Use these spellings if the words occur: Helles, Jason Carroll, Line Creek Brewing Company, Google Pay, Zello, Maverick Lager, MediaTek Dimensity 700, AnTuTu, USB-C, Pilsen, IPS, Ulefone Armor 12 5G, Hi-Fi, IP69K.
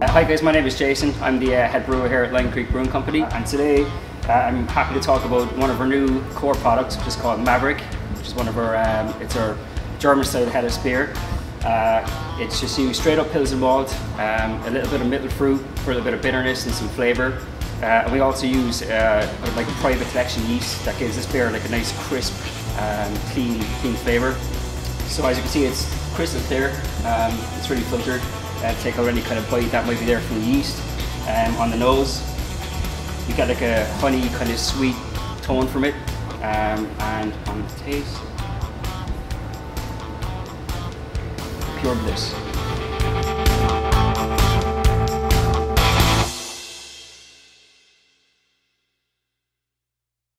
Hi guys, my name is Jason. I'm the head brewer here at Line Creek Brewing Company, and today I'm happy to talk about one of our new core products, which is called Maverick, which is one of our, it's our German style Helles beer. It's just used straight up Pilsen malt, a little bit of middle fruit for a little bit of bitterness and some flavour. And we also use like a private collection yeast that gives this beer like a nice crisp, clean flavour. So as you can see, it's crystal clear, it's really filtered. Take out any kind of bite that might be there from the yeast. On the nose, you get like a honey kind of sweet tone from it. And on the taste, pure bliss.